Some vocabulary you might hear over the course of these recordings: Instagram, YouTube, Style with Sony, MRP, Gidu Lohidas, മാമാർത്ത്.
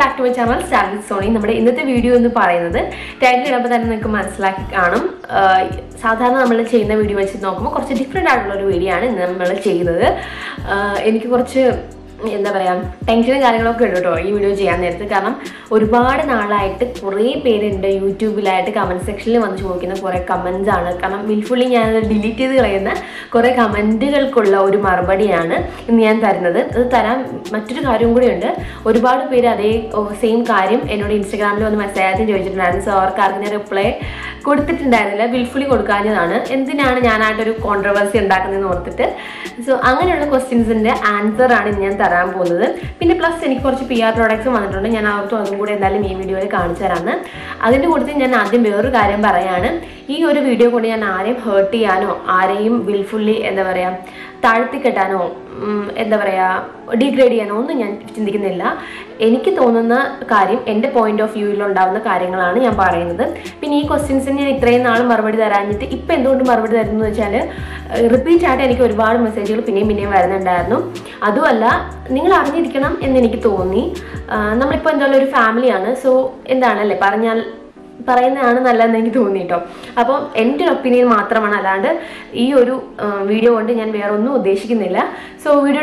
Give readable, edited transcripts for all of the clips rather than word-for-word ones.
Welcome back to my channel, Style with Sony. We will video in the title. Sadhana number chain the video which is not different video and number chain the in the tension of Kudoto, you video Janet the Kanam, Urubad and I like the Korea paid in the YouTube light the comment section on the work in the correct comments and Kanam willfully and deleted the Rayana, correct commented Kola Urumarbadiana in the end another Taram Matrikarium Urubad paid a day of same Karim and on Instagram on the Massath and Georgian Rans or Kargana reply could fit in Daniela willfully good Karnana and then Anna controversy and back in the North. So I'm going to questions in the answer and plus, I have PR products and I will show you this video. I will show you this video. I will hurt you. I willfully degrade you. Point of view. I will you are a family, so you are a opinion. So, we are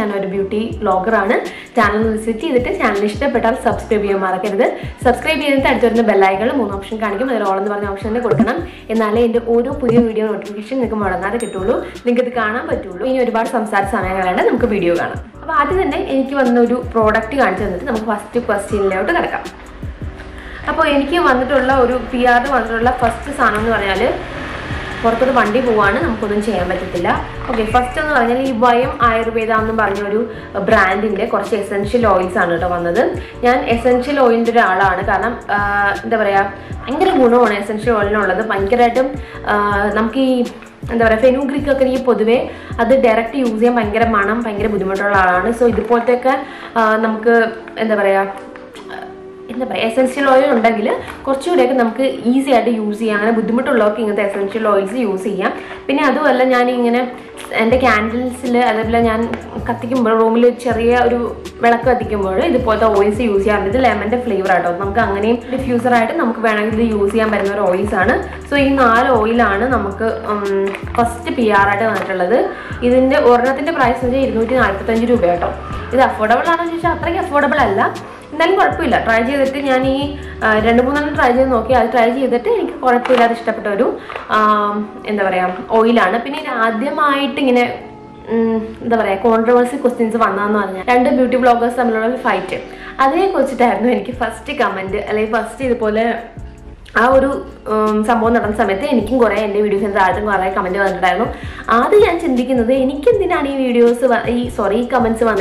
a beauty vlogger. Okay, first of all, YM Ayurveda is a brand of essential oils. I am essential oil. And the fenugreek is a direct use of manam, pangre. So, this is the essential oil. We use essential oils. And candles, use lemon flavor. So, this is oil first PR. This is the price of $245. Then Corpilla, try the Tiniani, Rendabunan Trajan, okay, I'll try the tank, Corpilla Stepadu, in the oil and a pinna, Adamite in a controversy questions of Anana and the beauty bloggers similarly fight. Ada Cochita, first comment, first is the polar. I will comment on the videos. I comment on the video. I will comment on the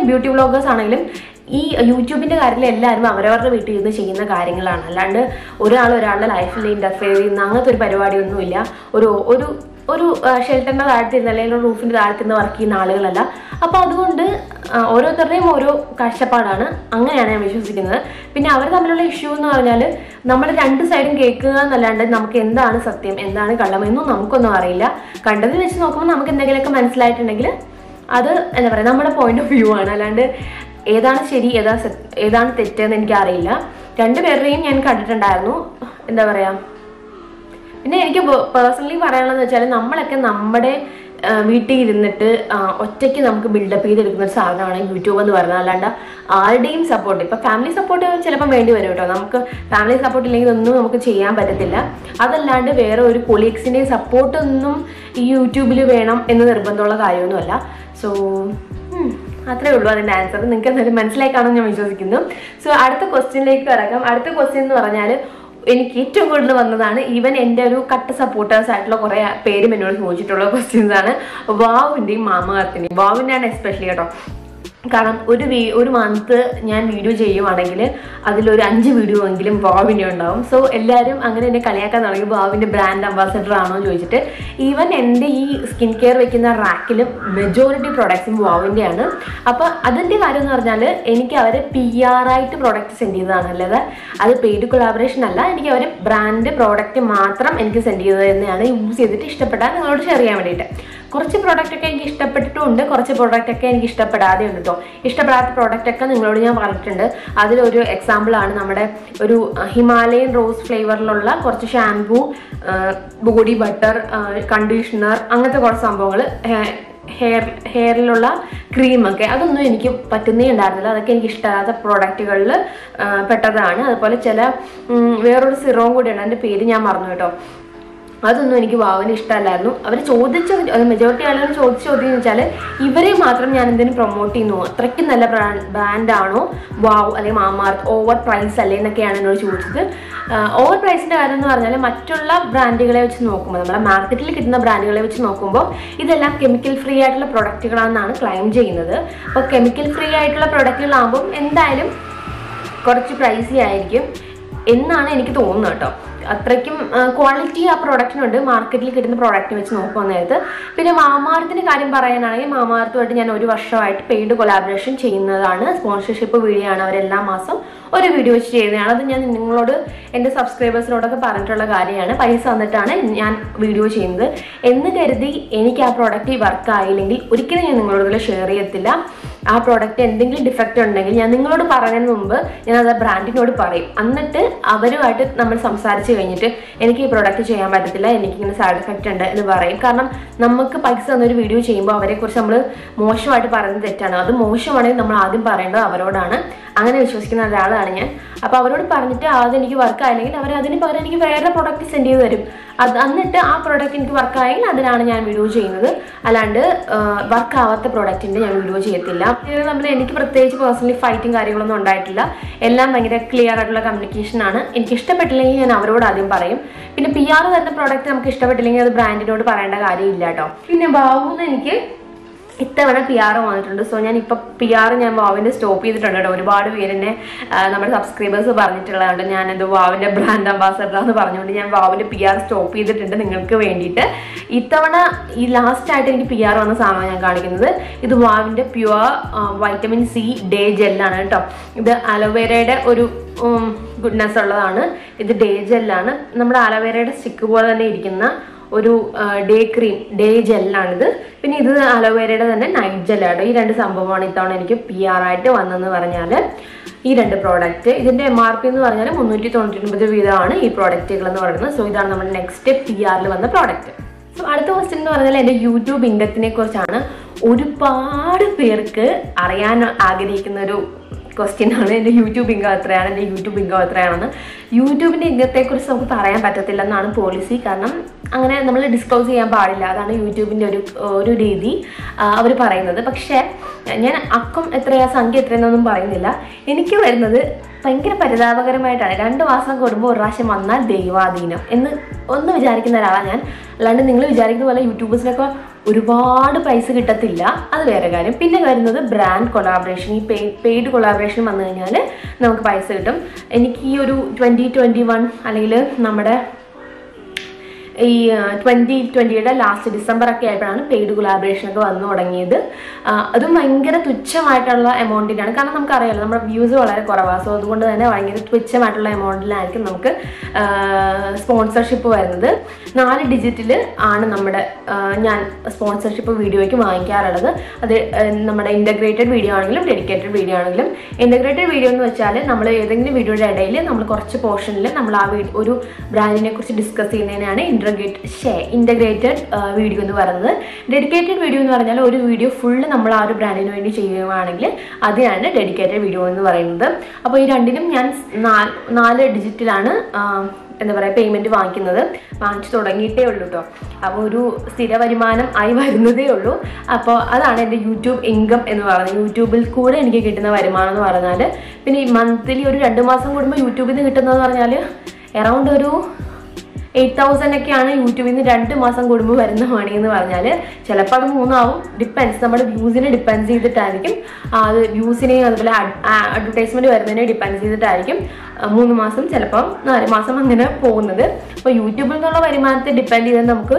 video. YouTube in the Garland, Mamara, we do the chicken in the Garingalana lander, Urala, life in the fairy, Nanga, Padadio Nulla, Uru shelter in the Leno roof in the Arth in the Arkinala, Apadunda, Oro the Rim, Oro Kashapadana, Angana issues together. Pinava Tamil issue Nornale, number the undecided cake and the land Namkenda and Satim and the Kalamino Namko Norilla, contamination of Namkan and slide and neglect. Other and a point of view on a lander. Either shady, either tetan and carilla, tender rain and cut and diano in the Varea. Personally, Varana the challenge number like a number day meeting in the or taking number build up either with Sarna and YouTube and the Varana Landa. All team supportive, family support, Chelapa made you a family support link on Numakachia, Batilla, other lander where colleagues in a support YouTube in the Ribandola Gayonola. So, that's why I have answer. I have so, the question is even if you cut supporters, I have paid questions. Wow, mama, wow, and especially at all. Because one month I have video, so everyone brand ambassador. Even in skincare rack, majority products in Wow India. So that's PR products. That's paid collaboration. Brand product. കുറച്ച് product ഒക്കെ എനിക്ക് ഇഷ്ടപ്പെട്ടിട്ടുണ്ട്, കുറച്ച് product ഒക്കെ എനിക്ക് ഇഷ്ടപ്പെടാതെ ഉണ്ട് കേട്ടോ. ഇഷ്ടപ്പെടാത്ത പ്രോഡക്റ്റ് ഒക്കെ നിങ്ങളോട് ഞാൻ പറഞ്ഞിട്ടുണ്ട്. അതിലൊരു എക്സാമ്പിളാണ് നമ്മുടെ ഒരു ഹിമാലയൻ റോസ് ഫ്ലേവറിലുള്ള കുറച്ച് ഷാംപൂ, ബോഡി ബട്ടർ, കണ്ടീഷണർ, അങ്ങനത്തെ കുറച്ച് സംഭവങ്ങൾ, ഹെയറിലുള്ള ക്രീമൊക്കെ. അതൊന്നും എനിക്ക് പറ്റുന്നേ ഉണ്ടായിരുന്നില്ല. അതൊക്കെ എനിക്ക് ഇഷ്ടമല്ലാത്ത പ്രോഡക്റ്റുകളിൽ പെട്ടതാണ്. അതുപോലെ ചില വേറൊരു സിറോം കൂടിയാണ്, അതിൻ്റെ പേര് ഞാൻ മറന്നു കേട്ടോ. അതൊന്നും എനിക്ക് വാവിന് ഇഷ്ടമല്ലായിരുന്നു. അവർ ചോദിച്ച മെജോറിറ്റി ആളുകൾ ചോദിച്ച ചോദ്യം എന്ന് വെച്ചാൽ ഇവരെ മാത്രം ഞാൻ എന്തിനും പ്രൊമോട്ട് ചെയ്യുന്നു, അത്രയ്ക്ക് നല്ല ബ്രാൻഡാണോ വാവ് അല്ലെങ്കിൽ മാമാർത്ത്, ഓവർ പ്രൈസ് അല്ലേ എന്നൊക്കെയാണ് എന്നോട് ചോദിച്ചത്. ഓവർ പ്രൈസിൻ്റെ കാര്യം എന്ന് പറഞ്ഞാൽ മറ്റുള്ള ബ്രാൻഡുകളെ വെച്ച് നോക്കുമ്പോൾ, നമ്മളെ മാർക്കറ്റിൽ കിട്ടുന്ന ബ്രാൻഡുകളെ വെച്ച് നോക്കുമ്പോൾ ഇതെല്ലാം കെമിക്കൽ ഫ്രീ ആയിട്ടുള്ള പ്രൊഡക്റ്റുകളാണെന്നാണ് ക്ലെയിം ചെയ്യുന്നത്. അപ്പോൾ കെമിക്കൽ ഫ്രീ ആയിട്ടുള്ള പ്രൊഡക്റ്റുകളാകുമ്പോൾ എന്തായാലും കുറച്ച് പ്രൈസി ആയിരിക്കും എന്നാണ് എനിക്ക് തോന്നുന്നത് കേട്ടോ. അത്രയ്ക്കും ക്വാളിറ്റി ആ പ്രോഡക്റ്റിനുണ്ട് മാർക്കറ്റിൽ കിട്ടുന്ന പ്രോഡക്റ്റിനെ വെച്ച് നോക്കുന്ന നേരത്ത്. പിന്നെ മാമാർത്തിൻ്റെ കാര്യം പറയാനാണെങ്കിൽ മാമാർത്തുമായിട്ട് ഞാൻ ഒരു വർഷമായിട്ട് പെയ്ഡ് കൊളാബറേഷൻ ചെയ്യുന്നതാണ്. സ്പോൺസർഷിപ്പ് വീഡിയോ ആണ്, അവരെല്ലാ മാസം ഒരു വീഡിയോ വെച്ച് ചെയ്യുന്നതാണ്. അത് ഞാൻ നിങ്ങളോട് എൻ്റെ സബ്സ്ക്രൈബേഴ്സിനോടൊക്കെ പറഞ്ഞിട്ടുള്ള കാര്യമാണ്. പൈസ വന്നിട്ടാണ് ഞാൻ വീഡിയോ ചെയ്യുന്നത് എന്ന് കരുതി എനിക്ക് ആ പ്രോഡക്റ്റ് വർക്കായില്ലെങ്കിൽ ഒരിക്കലും ഞാൻ നിങ്ങളോട് ഷെയർ ചെയ്യത്തില്ല. ആ പ്രോഡക്റ്റ് എന്തെങ്കിലും ഡിഫക്റ്റ് ഉണ്ടെങ്കിൽ ഞാൻ നിങ്ങളോട് പറയുന്നതിന് മുമ്പ് ഞാൻ അത് ആ ബ്രാൻഡിനോട് പറയും. എന്നിട്ട് അവരുമായിട്ട് നമ്മൾ സംസാരിച്ച് കഴിഞ്ഞിട്ട് എനിക്ക് ഈ പ്രോഡക്റ്റ് ചെയ്യാൻ പറ്റത്തില്ല, എനിക്കിങ്ങനെ സൈഡ് എഫക്റ്റ് ഉണ്ട് എന്ന് പറയും. കാരണം നമുക്ക് പൈസ തന്നൊരു വീഡിയോ ചെയ്യുമ്പോൾ അവരെക്കുറിച്ച് നമ്മൾ മോശമായിട്ട് പറയുന്നത് തെറ്റാണ്. അത് മോശമാണെങ്കിൽ നമ്മൾ ആദ്യം പറയേണ്ടത് അവരോടാണ്. അങ്ങനെ വിശ്വസിക്കുന്ന ഒരാളാണ് ഞാൻ. അപ്പോൾ അവരോട് പറഞ്ഞിട്ട് അതെനിക്ക് വർക്കായില്ലെങ്കിൽ അവർ അതിന് പകരം എനിക്ക് വേറെ പ്രോഡക്റ്റ് സെൻഡ് ചെയ്ത് തരും. അത് എന്നിട്ട് ആ പ്രോഡക്റ്റ് എനിക്ക് വർക്കായെങ്കിൽ അതിനാണ് ഞാൻ വീഡിയോ ചെയ്യുന്നത്. അല്ലാണ്ട് വർക്കാവാത്ത പ്രോഡക്റ്റിൻ്റെ ഞാൻ വീഡിയോ ചെയ്യത്തില്ല. നമ്മൾ എനിക്ക് പ്രത്യേകിച്ച് പേഴ്സണലി ഫൈറ്റും കാര്യങ്ങളൊന്നും ഉണ്ടായിട്ടില്ല. എല്ലാം ഭയങ്കര ക്ലിയർ ആയിട്ടുള്ള കമ്മ്യൂണിക്കേഷനാണ്. എനിക്ക് ഇഷ്ടപ്പെട്ടില്ലെങ്കിൽ ഞാൻ അവരോട് ആദ്യം പറയും. പിന്നെ പി ആർ തരുന്ന പ്രോഡക്റ്റ് നമുക്ക് ഇഷ്ടപ്പെട്ടില്ലെങ്കിൽ അത് ബ്രാൻഡിനോട് പറയേണ്ട കാര്യമില്ല കേട്ടോ. പിന്നെ ബാബുന്ന് എനിക്ക് ഇത്തവണ പി ആർ വന്നിട്ടുണ്ട്. സോ ഞാനിപ്പോൾ പി ആർ ഞാൻ വാവിൻ്റെ സ്റ്റോപ്പ് ചെയ്തിട്ടുണ്ട് കേട്ടോ. ഒരുപാട് പേരെന്നെ നമ്മുടെ സബ്സ്ക്രൈബേഴ്സ് പറഞ്ഞിട്ടുള്ളതുകൊണ്ട് ഞാനത് വാവിൻ്റെ ബ്രാൻഡ് അംബാസഡറാന്ന് പറഞ്ഞുകൊണ്ട് ഞാൻ വാവിൻ്റെ പി ആർ സ്റ്റോപ്പ് ചെയ്തിട്ടുണ്ട് നിങ്ങൾക്ക് വേണ്ടിയിട്ട്. ഇത്തവണ ഈ ലാസ്റ്റായിട്ട് എനിക്ക് പി ആർ വന്ന സാധനം ഞാൻ കാണിക്കുന്നത് ഇത് വാവിൻ്റെ പ്യുവർ വൈറ്റമിൻ സി ഡേ ജെല്ലാണ് കേട്ടോ. ഇത് അലോവേരയുടെ ഒരു ഗുഡ്നെസ് ഉള്ളതാണ്. ഇത് ഡേ ജെല്ലാണ്, നമ്മുടെ അലോവേരയുടെ സ്റ്റിക്ക് പോലെ തന്നെ ഇരിക്കുന്ന ഒരു ഡേ ക്രീം ഡേ ജെല്ലാണിത്. പിന്നെ ഇത് അലോവേരയുടെ തന്നെ നൈറ്റ് ജെല്ലാണ്. ഈ രണ്ട് സംഭവമാണ് ഇത്തവണ എനിക്ക് പി ആർ ആയിട്ട് വന്നതെന്ന് പറഞ്ഞാൽ ഈ രണ്ട് പ്രോഡക്റ്റ്. ഇതിൻ്റെ MRP എന്ന് പറഞ്ഞാൽ 399 വീതമാണ് ഈ പ്രോഡക്റ്റുകൾ എന്ന് പറയുന്നത്. സോ ഇതാണ് നമ്മുടെ നെക്സ്റ്റ് പി ആറിൽ വന്ന പ്രോഡക്റ്റ്. സോ അടുത്ത ക്വസ്റ്റ്യൻ എന്ന് പറഞ്ഞാൽ എൻ്റെ യൂട്യൂബ് ഇൻകത്തിനെ കുറിച്ചാണ്. ഒരുപാട് പേർക്ക് അറിയാൻ ആഗ്രഹിക്കുന്ന ഒരു ക്വസ്റ്റ്യൻ ആണ് എൻ്റെ യൂട്യൂബ് ഇൻകം എത്രയാണ്, എൻ്റെ യൂട്യൂബ് ഇൻകം എത്രയാണെന്ന്. യൂട്യൂബിൻ്റെ ഇൻകത്തെക്കുറിച്ച് നമുക്ക് പറയാൻ പറ്റത്തില്ലെന്നാണ് പോളിസി. കാരണം അങ്ങനെ നമ്മൾ ഡിസ്ക്ലോസ് ചെയ്യാൻ പാടില്ല. അതാണ് യൂട്യൂബിൻ്റെ ഒരു രീതി അവർ പറയുന്നത്. പക്ഷേ ഞാൻ അക്കം എത്രയാ സംഖ്യ എത്രയെന്നൊന്നും പറയുന്നില്ല. എനിക്ക് വരുന്നത് ഭയങ്കര പരിതാപകരമായിട്ടാണ്. 2 മാസം കൂടുമ്പോൾ ഒരു പ്രാവശ്യം വന്നാൽ ദൈവാധീനം എന്ന് ഒന്ന് വിചാരിക്കുന്ന ഒരാളാണ് ഞാൻ. അല്ലാണ്ട് നിങ്ങൾ വിചാരിക്കുന്ന പോലെ യൂട്യൂബേഴ്സിനൊക്കെ ഒരുപാട് പൈസ കിട്ടത്തില്ല, അത് വേറെ കാര്യം. പിന്നെ വരുന്നത് ബ്രാൻഡ് കൊളാബറേഷൻ. ഈ പെയ്ഡ് കൊളാബറേഷൻ വന്നു കഴിഞ്ഞാൽ നമുക്ക് പൈസ കിട്ടും. എനിക്ക് ഈ ഒരു 2021 അല്ലെങ്കിൽ നമ്മുടെ ഈ 2020യുടെ ലാസ്റ്റ് ഡിസംബറൊക്കെ ആയപ്പോഴാണ് പെയ്ഡ് കൊളാബറേഷനൊക്കെ വന്നു തുടങ്ങിയത്. അതും ഭയങ്കര തുച്ഛമായിട്ടുള്ള എമൗണ്ടിലാണ്. കാരണം നമുക്കറിയാമല്ലോ നമ്മുടെ വ്യൂസ് വളരെ കുറവാണ്. സോ അതുകൊണ്ട് തന്നെ ഭയങ്കര തുച്ഛമായിട്ടുള്ള എമൗണ്ടിലായിരിക്കും നമുക്ക് സ്പോൺസർഷിപ്പ് വരുന്നത്. 4 ഡിജിറ്റിൽ ആണ് നമ്മുടെ ഞാൻ സ്പോൺസർഷിപ്പ് വീഡിയോയ്ക്ക് വാങ്ങിക്കാറുള്ളത്. അത് നമ്മുടെ ഇൻ്റഗ്രേറ്റഡ് വീഡിയോ ആണെങ്കിലും ഡെഡിക്കേറ്റഡ് വീഡിയോ ആണെങ്കിലും. ഇൻ്റഗ്രേറ്റഡ് വീഡിയോ എന്ന് വെച്ചാൽ നമ്മൾ ഏതെങ്കിലും വീഡിയോയുടെ ഇടയിൽ നമ്മൾ കുറച്ച് പോർഷനിൽ നമ്മൾ ആ ഒരു ബ്രാൻഡിനെ കുറിച്ച് ഡിസ്കസ് ചെയ്യുന്നതിനാണ് ഇൻ്റഗ്രേറ്റഡ് വീഡിയോ എന്ന് പറയുന്നത്. ഡെഡിക്കേറ്റഡ് വീഡിയോ എന്ന് പറഞ്ഞാൽ ഒരു വീഡിയോ ഫുള്ള് നമ്മൾ ആ ഒരു ബ്രാൻഡിന് വേണ്ടി ചെയ്യുകയാണെങ്കിൽ അതിനാണ് ഡെഡിക്കേറ്റഡ് വീഡിയോ എന്ന് പറയുന്നത്. അപ്പോൾ ഈ രണ്ടിനും ഞാൻ 4 ഡിജിറ്റിലാണ് എന്താ പറയുക പേയ്മെൻറ്റ് വാങ്ങിച്ചു തുടങ്ങിയിട്ടേ ഉള്ളൂ കേട്ടോ. അപ്പോൾ ഒരു സ്ഥിര വരുമാനം ആയി വരുന്നതേ ഉള്ളൂ. അപ്പോൾ അതാണ് എൻ്റെ യൂട്യൂബ് ഇൻകം എന്ന് പറയുന്നത്. യൂട്യൂബിൽ കൂടെ എനിക്ക് കിട്ടുന്ന വരുമാനം എന്ന് പറഞ്ഞാൽ. പിന്നെ ഈ മന്ത്ലി ഒരു 2 മാസം കൂടുമ്പോൾ യൂട്യൂബിൽ നിന്ന് കിട്ടുന്നതെന്ന് പറഞ്ഞാൽ അറൗണ്ട് ഒരു 8000 ഒക്കെയാണ് യൂട്യൂബിൽ നിന്ന് 2 മാസം കൂടുമ്പോൾ വരുന്ന മണി എന്ന് പറഞ്ഞാൽ. ചിലപ്പോൾ അത് 3 ആവും. ഡിപ്പെൻസ് നമ്മുടെ വ്യൂസിനെ ഡിപ്പെൻഡ് ചെയ്തിട്ടായിരിക്കും. അത് വ്യൂസിനെയും അതുപോലെ അഡ്വർടൈസ്മെൻറ്റ് വരുന്നതിനെ ഡിപ്പെൻഡ് ചെയ്തിട്ടായിരിക്കും 3 മാസം ചിലപ്പം 4 മാസം അങ്ങനെ പോകുന്നത്. അപ്പോൾ യൂട്യൂബിൽ നിന്നുള്ള വരുമാനത്തെ ഡിപ്പെൻഡ് ചെയ്ത് നമുക്ക്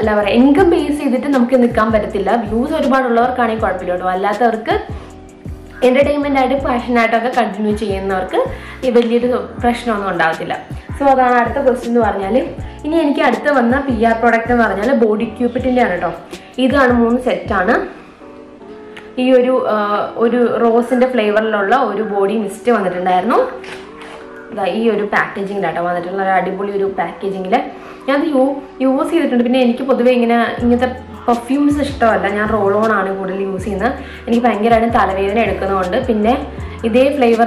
എന്താ പറയുക ഇൻകം ബേസ് ചെയ്തിട്ട് നമുക്ക് നിൽക്കാൻ പറ്റത്തില്ല. വ്യൂസ് ഒരുപാടുള്ളവർക്കാണെങ്കിൽ കുഴപ്പമില്ല കേട്ടോ. അല്ലാത്തവർക്ക് entertainment and passion continue So that's the question. Now, PR product is Body Cupid. This is the moon set. This is a rose flavour body mist. This is packaging. Perfumes I roll on and use it. I use this flavor. I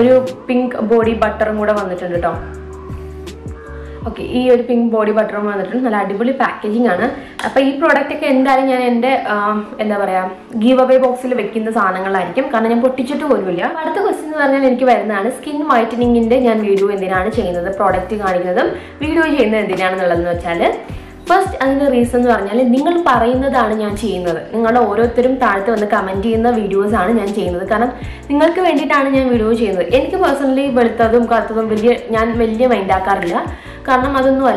use pink body butter. Okay, this pink body butter is packaging. This product is a giveaway box. I have a skin whitening video. First, another reason is that you can comment the videos. I personally I don't know. One color is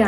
The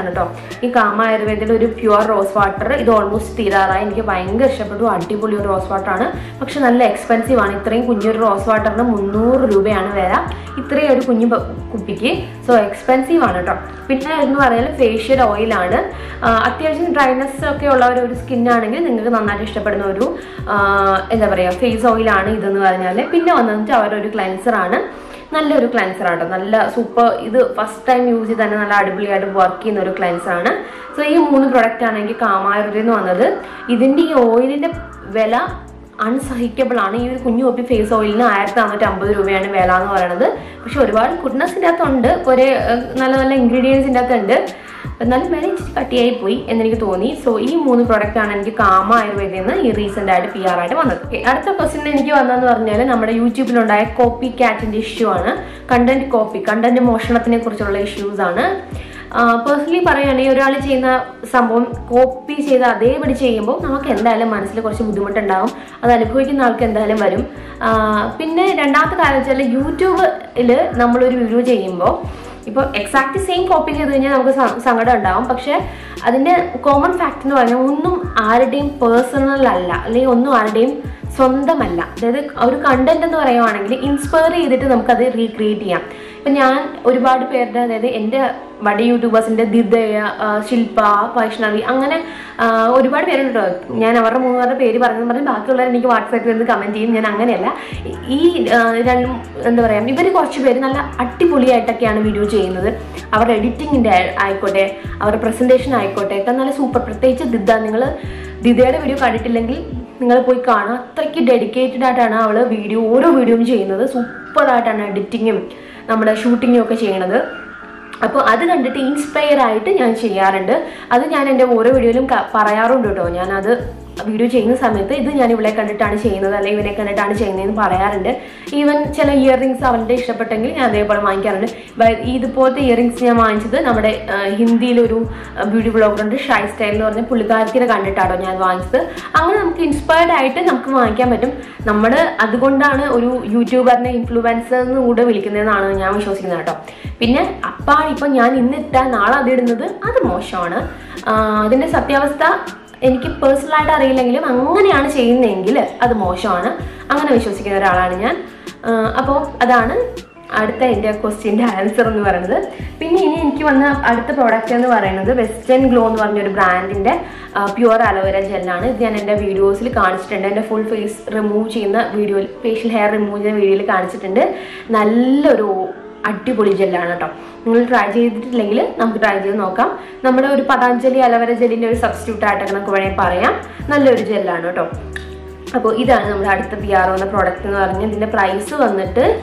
price is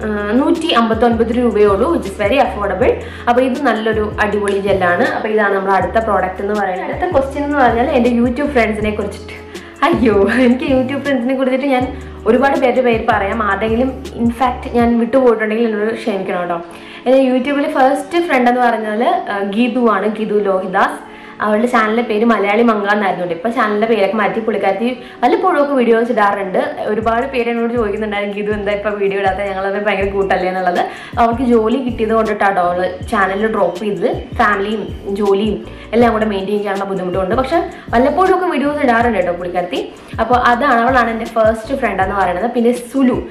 159 rupaye, which is very affordable. Appo idu nalloru adivoli gel aanu. Appo idana nammal adutha product ennu parayunnu. Adutha question ennu parnal ende YouTube friends ne kurichittu. Ayyo, enke YouTube friends ne kurichittu njan orupaadu peru parayam. Aadengilum in fact njan vittu poyittundengil ennodu shemikkano ട്ടോ. Ende YouTube ile first friend ennu parnal Gidu aanu, Gidu Lohidas. Our channel is Malayali Manga. Now, channel is Mati Pulikati. I will put videos in our parents who are in the video. Our Jolie Kitty the channel drop with family Jolie. I will maintain channel. I will put videos in our Pulikati. That's the first friend. That's Sulu.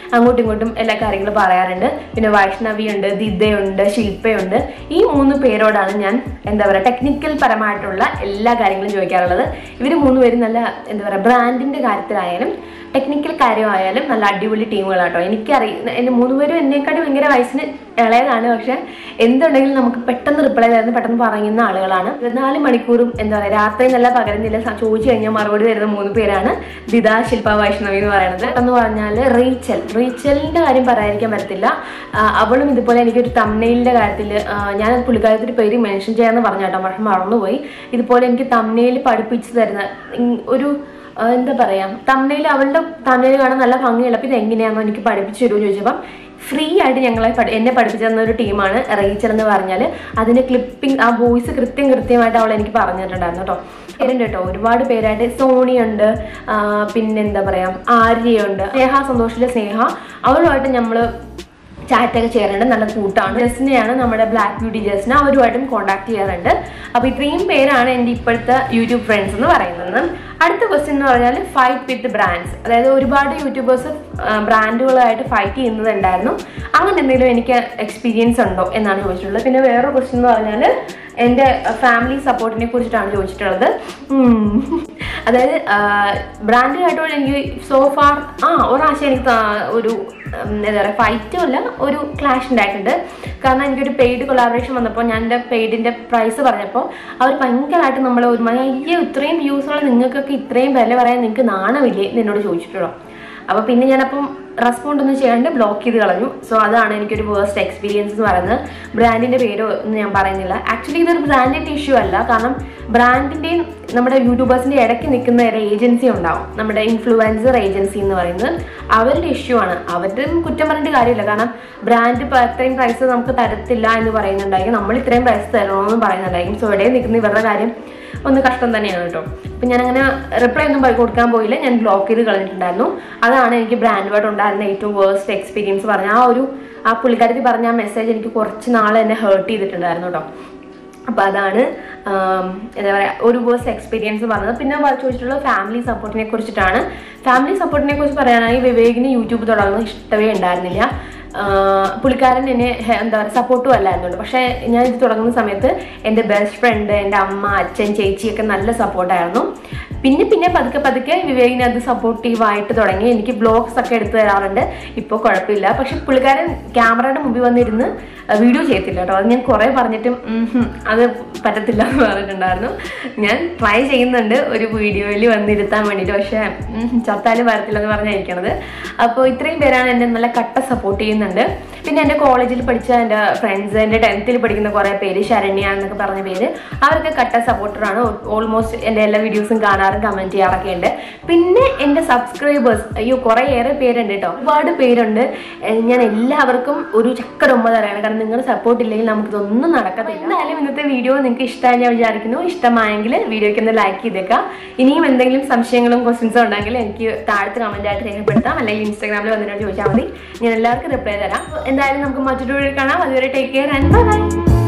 angotum ingotum ella karyangalu parayarundu pinne Vaishnavi und Didde und Shilpa und ee moonu perodana njan endha vera technical paramaayittulla ella karyangalum choyikkarullathu ivaru moonu veru nalla endha vera brandinte karyathilayalum technical karyayalum nalla adivoli team കളാട്ടോ. എനിക്കറിയാം എൻ്റെ മൂന്നുപേരും എന്നെക്കാട്ടും ഭയങ്കര വയസ്സിന് ഇളയതാണ്, പക്ഷെ എന്തുണ്ടെങ്കിലും നമുക്ക് പെട്ടെന്ന് reply തരുന്ന പെട്ടെന്ന് പറയുന്ന ആളുകളാണ്. 24 മണിക്കൂറും എന്താ പറയുക രാത്രി നല്ല പകരുന്നില്ല ചോദിച്ചു കഴിഞ്ഞാൽ മറുപടി തരുന്ന മൂന്ന് പേരാണ് ദിദാ, ശില്പ, വൈഷ്ണവി എന്ന് പറയുന്നത്. എന്ന് പറഞ്ഞാൽ റീച്ചലിൻ്റെ കാര്യം പറയാതിരിക്കാൻ പറ്റത്തില്ല. അവളും ഇതുപോലെ എനിക്കൊരു തംനെയിലിൻ്റെ കാര്യത്തിൽ ഞാൻ പുള്ളിക്കാരത്തിൻ്റെ പേര് മെൻഷൻ ചെയ്യാമെന്ന് പറഞ്ഞാട്ടോ, പക്ഷെ മറന്നുപോയി. ഇതുപോലെ എനിക്ക് തംനെയിൽ പഠിപ്പിച്ചു തരുന്ന ഒരു എന്താ പറയാ തമിഴിൽ അവളുടെ തമിഴ് കാണാൻ നല്ല ഭംഗിയുള്ള അപ്പം ഇത് എങ്ങനെയാണെന്ന് എനിക്ക് പഠിപ്പിച്ചു തരുമെന്ന് ചോദിച്ചപ്പം ഫ്രീ ആയിട്ട് എന്നെ പഠിപ്പിച്ചു തന്ന ഒരു ടീമാണ് റീച്ചർ എന്ന് പറഞ്ഞാൽ. അതിൻ്റെ ക്ലിപ്പിംഗ് ആ വോയിസ് കൃത്യമായിട്ട് അവൾ എനിക്ക് പറഞ്ഞു തന്നിട്ടുണ്ടായിരുന്നു കേട്ടോ. പേരുണ്ട് കേട്ടോ ഒരുപാട് പേരായിട്ട് സോണിയുണ്ട്, പിന്നെന്താ പറയാ ആര്യയുണ്ട്, സ്നേഹ സന്തോഷിലെ സ്നേഹ, അവളുമായിട്ട് നമ്മൾ ചാറ്റൊക്കെ ചെയ്യാറുണ്ട്. നല്ല കൂട്ടാണ്. ജസ്നയാണ് നമ്മുടെ ബ്ലാക്ക് ബ്യൂട്ടി ജസ്ന, അവരുമായിട്ടും കോൺടാക്ട് ചെയ്യാറുണ്ട്. അപ്പോൾ ഇത്രയും പേരാണ് എൻ്റെ ഇപ്പോഴത്തെ യൂട്യൂബ് ഫ്രണ്ട്സ് എന്ന് പറയുന്നത്. അടുത്ത ക്വസ്റ്റ്യൻ എന്ന് പറഞ്ഞാൽ ഫൈറ്റ് വിത്ത് ബ്രാൻഡ്സ്, അതായത് ഒരുപാട് യൂട്യൂബേഴ്സ് ബ്രാൻഡുകളായിട്ട് ഫൈറ്റ് ചെയ്യുന്നുണ്ടായിരുന്നു. അങ്ങനെ എന്തെങ്കിലും എനിക്ക് എക്സ്പീരിയൻസ് ഉണ്ടോ എന്നാണ് ചോദിച്ചിട്ടുള്ളത്. പിന്നെ വേറൊരു ക്വസ്റ്റ്യൻ എന്ന് പറഞ്ഞാൽ എൻ്റെ ഫാമിലി സപ്പോർട്ടിനെ കുറിച്ചിട്ടാണ് ചോദിച്ചിട്ടുള്ളത്. അതായത് ബ്രാൻഡുമായിട്ടുള്ള എനിക്ക് സോഫാർ ഒരാഴ്ച എനിക്ക് ഒരു എന്താ പറയുക ഫൈറ്റുമല്ല ഒരു ക്ലാഷ് ഉണ്ടായിട്ടുണ്ട്. കാരണം എനിക്കൊരു പെയ്ഡ് കൊളാബറേഷൻ വന്നപ്പോൾ ഞാൻ എൻ്റെ പെയ്ഡിൻ്റെ പ്രൈസ് പറഞ്ഞപ്പോൾ അവർ ഭയങ്കരമായിട്ട് നമ്മൾ ഒരുമാതിരി അയ്യോ ഇത്രയും വ്യൂസുള്ള നിങ്ങൾക്കൊക്കെ ഇത്രയും വില പറയാൻ നിങ്ങൾക്ക് നാണമില്ലേ എന്ന് എന്നോട് ചോദിച്ചിട്ടുള്ളൂ. അപ്പോൾ പിന്നെ ഞാനപ്പം റെസ്പോണ്ട് ഒന്നും ചെയ്യാണ്ട് ബ്ലോക്ക് ചെയ്ത് കളഞ്ഞു. സോ അതാണ് എനിക്കൊരു വേഴ്സ്റ്റ് എക്സ്പീരിയൻസ് എന്ന് പറയുന്നത്. ബ്രാൻഡിൻ്റെ പേരോ ഒന്നും ഞാൻ പറയുന്നില്ല. ആക്ച്വലി ഇതൊരു ബ്രാൻഡിൻ്റെ ഇഷ്യൂ അല്ല, കാരണം ബ്രാൻഡിൻ്റെയും നമ്മുടെ യൂട്യൂബേഴ്സിൻ്റെ ഇടയ്ക്ക് നിൽക്കുന്ന ഒരു ഏജൻസി ഉണ്ടാവും, നമ്മുടെ ഇൻഫ്ലുവൻസർ ഏജൻസി എന്ന് പറയുന്നത്. അവരുടെ ഇഷ്യൂ ആണ്, അവരുടെ കുറ്റം പറഞ്ഞിട്ട് കാര്യമില്ല. കാരണം ബ്രാൻഡ് ഇത്രയും പ്രൈസ് നമുക്ക് തരത്തില്ല എന്ന് പറയുന്നുണ്ടായിരിക്കും, നമ്മൾ ഇത്രയും പ്രൈസ് തരണമെന്ന് പറയുന്നുണ്ടായിരിക്കും. സോ ഇടയിൽ നിൽക്കുന്ന ഇവരുടെ കാര്യം ഒന്ന് കഷ്ടം തന്നെയാണ് കേട്ടോ. അപ്പം ഞാനങ്ങനെ റിപ്ലൈ ഒന്നും കൊടുക്കാൻ പോയില്ല, ഞാൻ ബ്ലോക്ക് ചെയ്ത് കളഞ്ഞിട്ടുണ്ടായിരുന്നു. അതാണ് എനിക്ക് ബ്രാൻഡുമായിട്ട് ഉണ്ടായിരുന്ന ഏറ്റവും വേഴ്സ്റ്റ് എക്സ്പീരിയൻസ് പറഞ്ഞാൽ ആ പുള്ളിക്കാരത്തിൽ പറഞ്ഞ ആ മെസ്സേജ് എനിക്ക് കുറച്ച് നാൾ എന്നെ ഹേർട്ട് ചെയ്തിട്ടുണ്ടായിരുന്നു കേട്ടോ. അപ്പോൾ അതാണ് എന്താ പറയുക ഒരു വേഴ്സ്റ്റ് എക്സ്പീരിയൻസ് പറഞ്ഞത്. പിന്നെ ചോദിച്ചിട്ടുള്ള ഫാമിലി സപ്പോർട്ടിനെ കുറിച്ചിട്ടാണ്. ഫാമിലി സപ്പോർട്ടിനെ കുറിച്ച് പറയുകയാണെങ്കിൽ വിവേകിന് യൂട്യൂബ് തുടങ്ങുന്നത് ഇഷ്ടമേ ഉണ്ടായിരുന്നില്ല. പുള്ളിക്കാരൻ എന്നെ എന്താ പറയുക സപ്പോർട്ടും അല്ലായിരുന്നുണ്ട്. പക്ഷേ ഞാൻ ഇത് തുടങ്ങുന്ന സമയത്ത് എൻ്റെ ബെസ്റ്റ് ഫ്രണ്ട്, എൻ്റെ അമ്മ, അച്ഛൻ, ചേച്ചിയൊക്കെ നല്ല സപ്പോർട്ടായിരുന്നു. പിന്നെ പിന്നെ പതുക്കെ പതുക്കെ വിവേകിനെ അത് സപ്പോർട്ടീവായിട്ട് തുടങ്ങി. എനിക്ക് വ്ളോഗ്സ് ഒക്കെ എടുത്തു തരാറുണ്ട്, ഇപ്പോൾ കുഴപ്പമില്ല. പക്ഷെ പുള്ളിക്കാരൻ ക്യാമറയുടെ മുമ്പിൽ വന്നിരുന്ന് വീഡിയോ ചെയ്യത്തില്ല കേട്ടോ. അത് ഞാൻ കുറേ പറഞ്ഞിട്ടും അത് പറ്റത്തില്ല എന്ന് പറഞ്ഞിട്ടുണ്ടായിരുന്നു. ഞാൻ ട്രൈ ചെയ്യുന്നുണ്ട് ഒരു വീഡിയോയിൽ വന്നിരുത്താൻ വേണ്ടിയിട്ട്, പക്ഷേ ചത്താലും വരത്തില്ലെന്ന് പറഞ്ഞായിരിക്കണത്. അപ്പോൾ ഇത്രയും പേരാണ് എന്നെ നല്ല കട്ട സപ്പോർട്ട് ചെയ്യുന്നുണ്ട്. പിന്നെ എൻ്റെ കോളേജിൽ പഠിച്ച എൻ്റെ ഫ്രണ്ട്സ്, എൻ്റെ 10th പഠിക്കുന്ന കുറേ പേര്, ശരണ്യ എന്നൊക്കെ പറഞ്ഞ പേര്, അവരൊക്കെ കട്ട സപ്പോർട്ടറാണ്. ഓൾമോസ്റ്റ് എൻ്റെ എല്ലാ വീഡിയോസും കാണാറും കമൻറ്റ് ചെയ്യാറൊക്കെ ഉണ്ട്. പിന്നെ എൻ്റെ സബ്സ്ക്രൈബേഴ്സ്, അയ്യോ കുറേ ഏറെ പേരുണ്ട് കേട്ടോ, ഒരുപാട് പേരുണ്ട്. ഞാൻ എല്ലാവർക്കും ഒരു ചക്കര 9 തരാണ്, കാരണം നിങ്ങൾ സപ്പോർട്ട് ഇല്ലെങ്കിൽ നമുക്കിതൊന്നും നടക്കത്തില്ല. എന്തായാലും ഇന്നത്തെ വീഡിയോ നിങ്ങൾക്ക് ഇഷ്ടമായി ഞാൻ വിചാരിക്കുന്നു. ഇഷ്ടമായെങ്കിൽ വീഡിയോയ്ക്ക് ഒന്ന് ലൈക്ക് ചെയ്തേക്കാം. ഇനിയും എന്തെങ്കിലും സംശയങ്ങളും ക്വസ്റ്റ്യൻസും ഉണ്ടെങ്കിൽ എനിക്ക് താഴത്ത് കമൻറ്റായിട്ട് രേഖപ്പെടുത്താം, അല്ലെങ്കിൽ ഇൻസ്റ്റാഗ്രാമിൽ വന്നിട്ട് ചോദിച്ചാൽ മതി. ഞാൻ എല്ലാവർക്കും റിപ്ലൈ തരാം. എന്തായാലും നമുക്ക് മറ്റൊരു വീഡിയോ കാണാം. അതുവരെ ടേക്ക് കെയർ ആൻഡ് ബൈ.